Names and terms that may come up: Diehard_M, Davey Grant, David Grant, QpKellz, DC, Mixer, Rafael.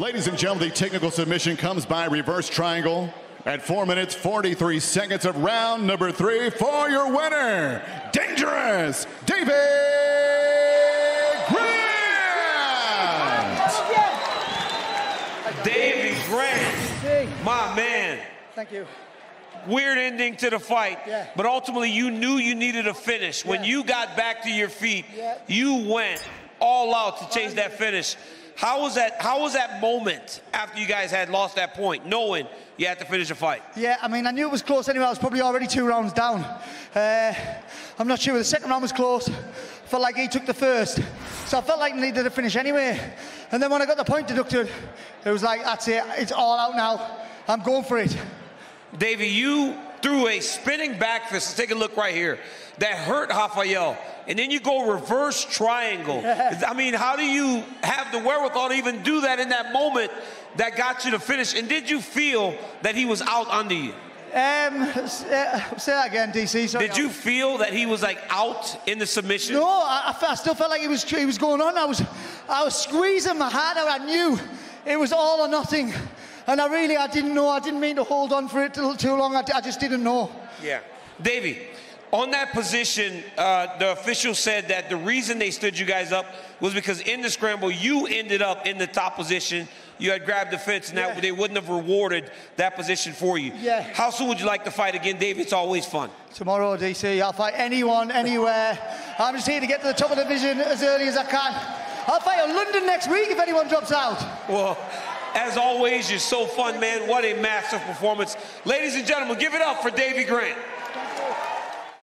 Ladies and gentlemen, the technical submission comes by reverse triangle at 4 minutes, 43 seconds of round number 3 for your winner, Dangerous Davey Grant! Davey Grant, my man. Thank you. Weird ending to the fight, yeah, but ultimately you knew you needed a finish. Yeah. When you got back to your feet, yeah, you went all out to chase that finish. How was that moment after you guys had lost that point, knowing you had to finish the fight? Yeah, I mean, I knew it was close anyway. I was probably already 2 rounds down. I'm not sure. The second round was close. I felt like he took the first. So I felt like I needed to finish anyway. And then when I got the point deducted, it was like, that's it. It's all out now. I'm going for it. Davey, you threw a spinning back fist. Let's take a look right here. That hurt Rafael. And then you go reverse triangle. I mean, how do you have the wherewithal to even do that in that moment that got you to finish? And did you feel that he was out under you? Say that again, DC. Sorry. Did you feel that he was, like, out in the submission? No, I still felt like he was going on. I was squeezing my heart out. I knew it was all or nothing. And I didn't know. I didn't mean to hold on for it too long. I just didn't know. Yeah. Davey, on that position, the official said that the reason they stood you guys up was because in the scramble, you ended up in the top position. You had grabbed the fence, and yeah, they wouldn't have rewarded that position for you. Yeah. How soon would you like to fight again, Davey? It's always fun. Tomorrow, DC. I'll fight anyone, anywhere. I'm just here to get to the top of the division as early as I can. I'll fight in London next week if anyone drops out. Well, as always, you're so fun, man. What a massive performance. Ladies and gentlemen, give it up for Davey Grant.